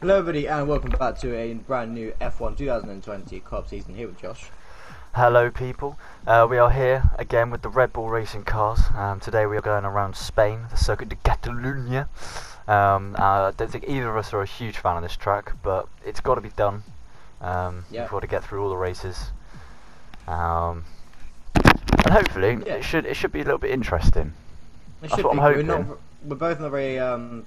Hello everybody and welcome back to a brand new F1 2020 co-op season here with Josh. Hello people, we are here again with the Red Bull Racing cars. Today we are going around Spain, the circuit de Catalunya. I don't think either of us are a huge fan of this track, but it's got to be done before to get through all the races. And hopefully it should be a little bit interesting. That's what I'm hoping. We're both not very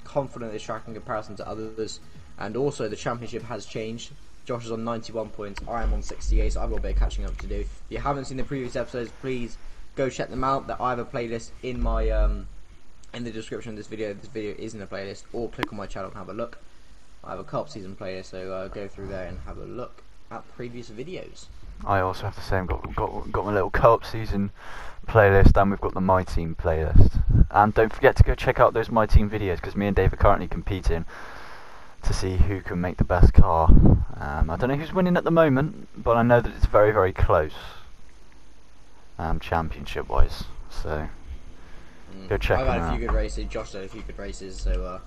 confident in this track in comparison to others. And also the championship has changed. Josh is on 91 points, I am on 68, so I've got a bit of catching up to do. If you haven't seen the previous episodes, please go check them out. I have a playlist in my in the description of this video. This video is in the playlist, or click on my channel and have a look. I have a co-op season playlist, so go through there and have a look at previous videos. I also have to say I've got my little co-op season playlist, and we've got the My Team playlist. And don't forget to go check out those My Team videos, because me and Dave are currently competing to see who can make the best car. I don't know who's winning at the moment, but I know that it's very, very close, championship wise. So go check them out. I've had a few good races. Josh had a few good races. So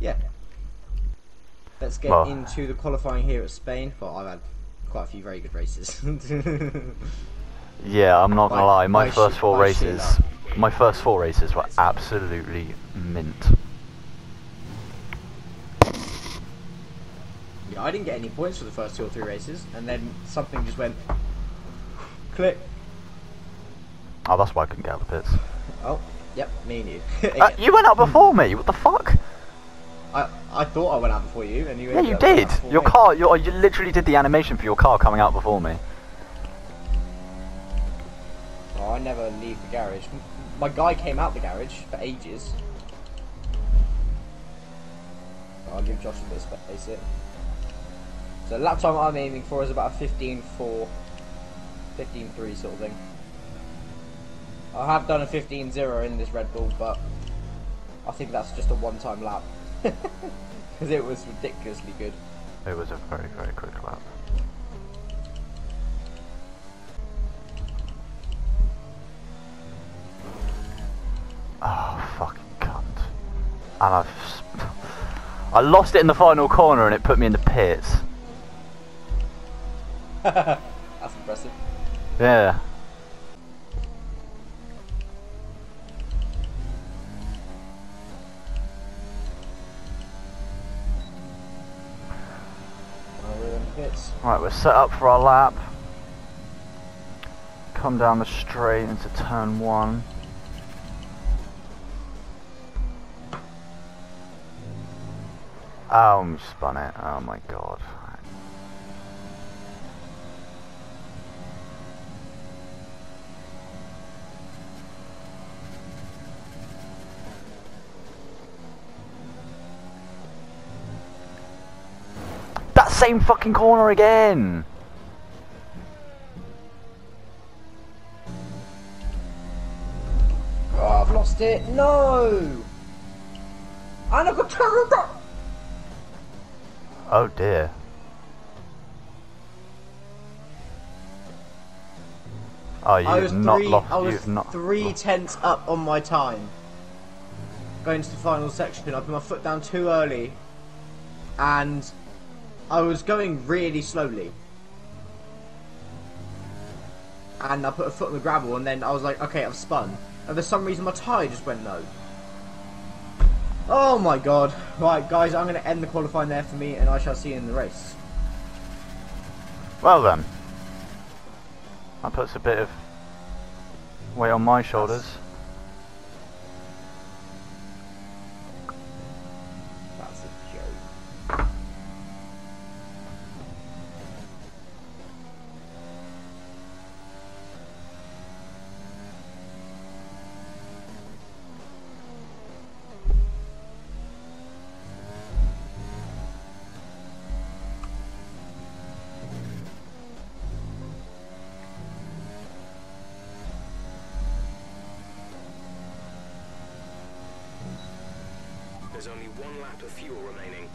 yeah, let's get into the qualifying here at Spain. Well, I've had quite a few very good races. Yeah, I'm not gonna lie. My first four races were absolutely mint. I didn't get any points for the first 2 or 3 races, and then something just went click. Oh, that's why I couldn't get out of the pits. Oh, yep, me and you. You went out before me. What the fuck? I thought I went out before you, and you. Yeah, you did. Your car, you literally did the animation for your car coming out before me. Oh, I never leave the garage. My guy came out the garage for ages. Oh, I'll give Josh a bit of space here. So lap time I'm aiming for is about a 15.4, 15.3 sort of thing. I have done a 15.0 in this Red Bull, but I think that's just a one-time lap, because it was ridiculously good. It was a very, very quick lap. Oh, fucking cunt. And I lost it in the final corner and it put me in the pits. That's impressive. Yeah. Right, we're set up for our lap. Come down the straight into turn 1. Oh, we spun it. Oh my god. Same fucking corner again. Oh, I've lost it. No. And I've got to. Oh dear. Oh, you've not lost. I was 3 tenths up on my time. Going to the final section, I put my foot down too early, and I was going really slowly, and I put a foot on the gravel, and then I was like, okay, I've spun, and for some reason my tyre just went low. Oh my god. Right guys, I'm going to end the qualifying there for me, and I shall see you in the race. Well then, that puts a bit of weight on my shoulders. There's only 1 lap of fuel remaining.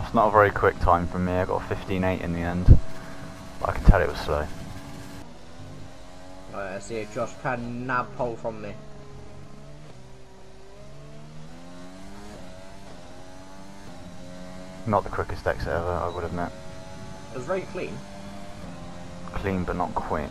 That's not a very quick time from me. I got a 15.8 in the end, but I can tell it was slow. Right, let's see if Josh can nab pole from me. Not the quickest exit ever, I would admit. It was very clean. Clean but not quick.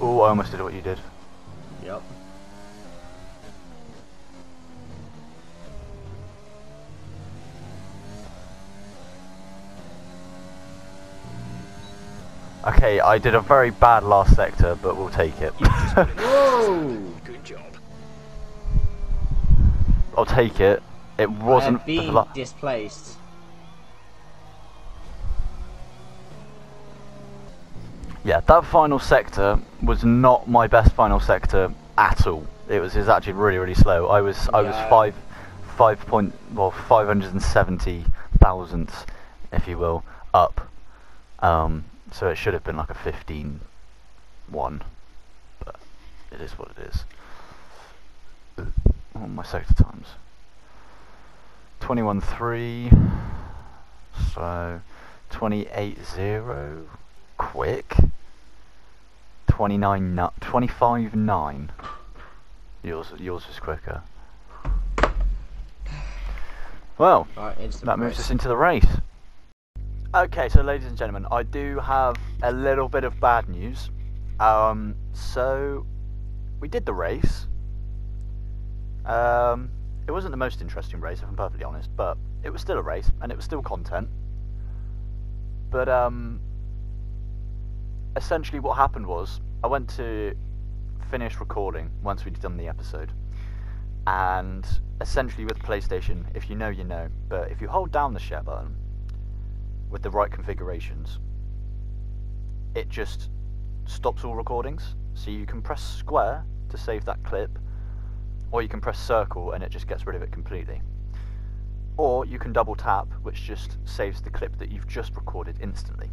Oh, I almost did what you did. Yep. Okay, I did a very bad last sector, but we'll take it. Whoa! Good job. I'll take it. It wasn't being displaced. Yeah, that final sector was not my best final sector at all. It was actually really slow. I was 570 thousandths, if you will, up. So it should have been like a 15.1, but it is what it is. Oh, my sector times 21.3, so 28.0, quick. 25.9. Yours was quicker. Well, right, that moves us into the race. Okay, so ladies and gentlemen, I do have a little bit of bad news. So we did the race. It wasn't the most interesting race, if I'm perfectly honest, but it was still a race and it was still content. But essentially what happened was, I went to finish recording once we'd done the episode, and essentially with PlayStation, if you know you know, but if you hold down the share button with the right configurations, it just stops all recordings. So you can press square to save that clip, or you can press circle and it just gets rid of it completely, or you can double tap, which just saves the clip that you've just recorded instantly.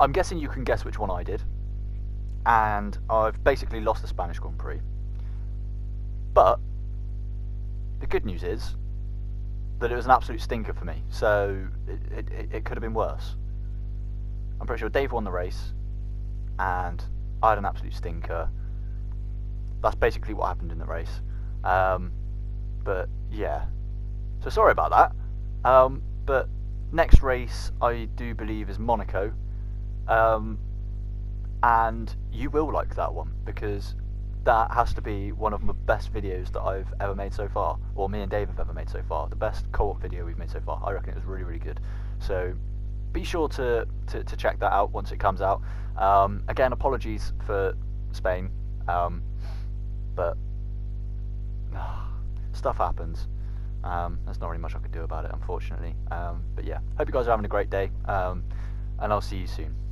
I'm guessing you can guess which one I did, and I've basically lost the Spanish Grand Prix. But the good news is that it was an absolute stinker for me, so it could have been worse. I'm pretty sure Dave won the race, and I had an absolute stinker. That's basically what happened in the race. But yeah, so sorry about that. But next race, I do believe, is Monaco. And you will like that one, because that has to be one of my best videos that I've ever made so far, or me and Dave have ever made so far. The best co-op video we've made so far. I reckon it was really, really good. So be sure to check that out once it comes out. Again, apologies for Spain, but stuff happens. There's not really much I can do about it, unfortunately. But yeah, hope you guys are having a great day, and I'll see you soon.